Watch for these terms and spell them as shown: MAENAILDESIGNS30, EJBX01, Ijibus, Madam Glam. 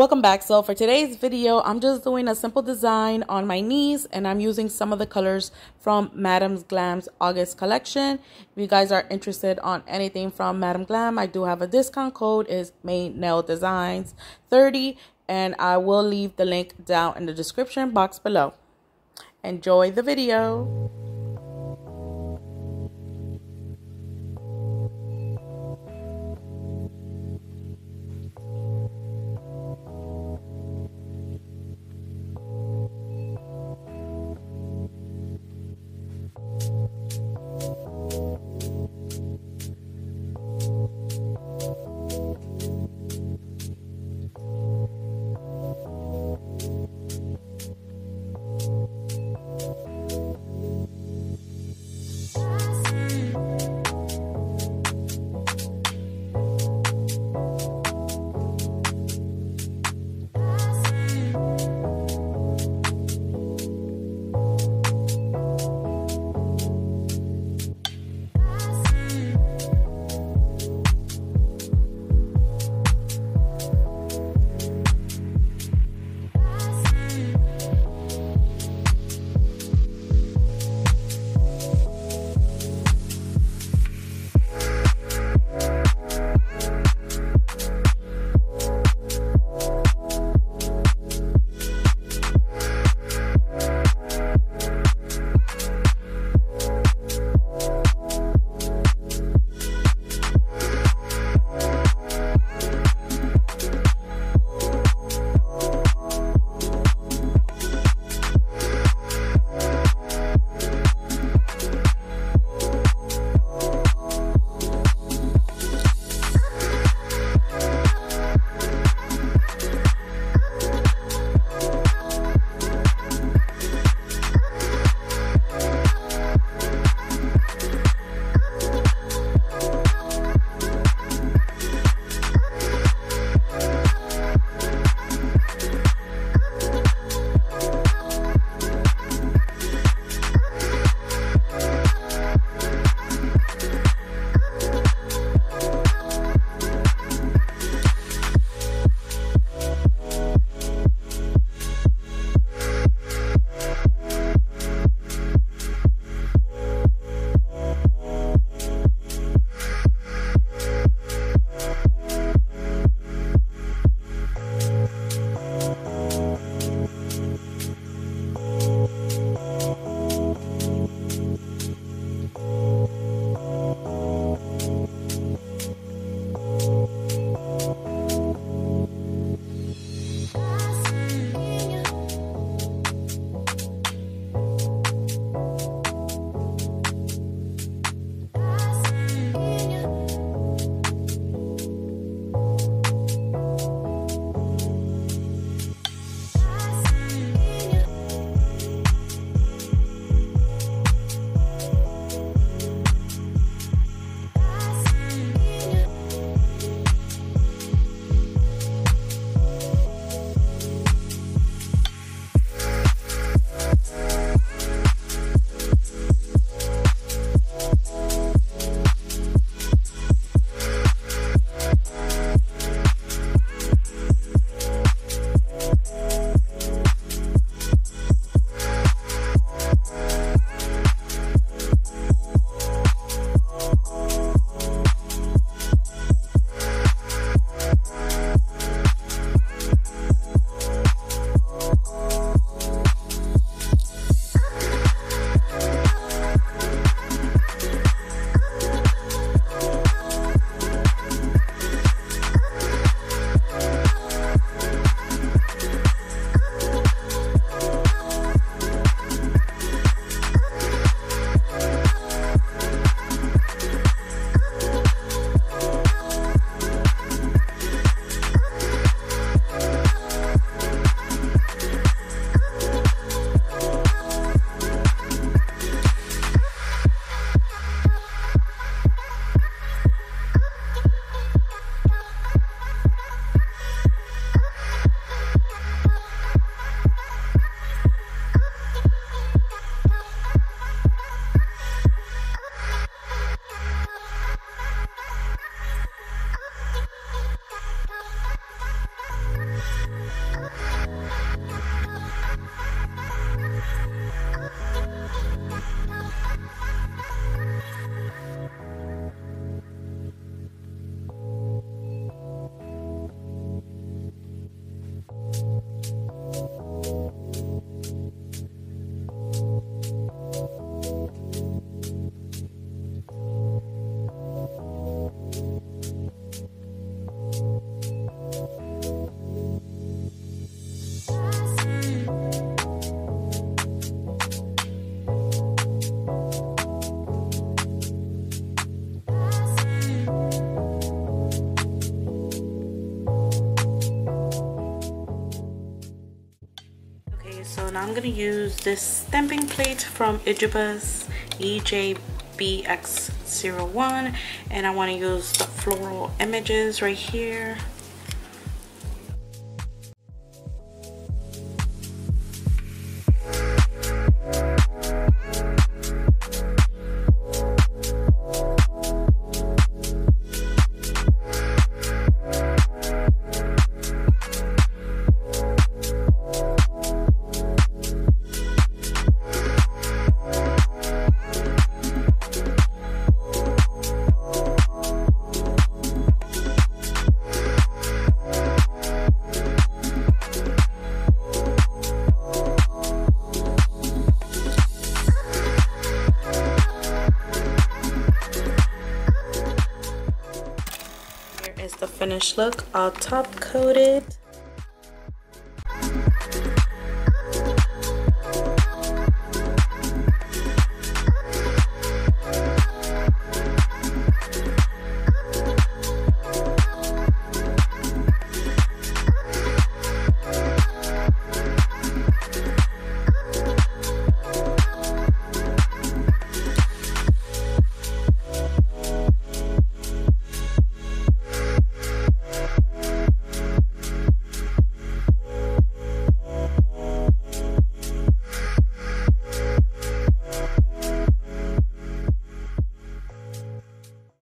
Welcome back. So for today's video, I'm just doing a simple design on my knees, and I'm using some of the colors from Madam Glam's August collection. If you guys are interested on anything from Madam Glam, I do have a discount code. It's MAENAILDESIGNS30, and I will leave the link down in the description box below. Enjoy the video. now I'm going to use this stamping plate from Ijibus EJBX01, and I want to use the floral images right here. Look all top coated.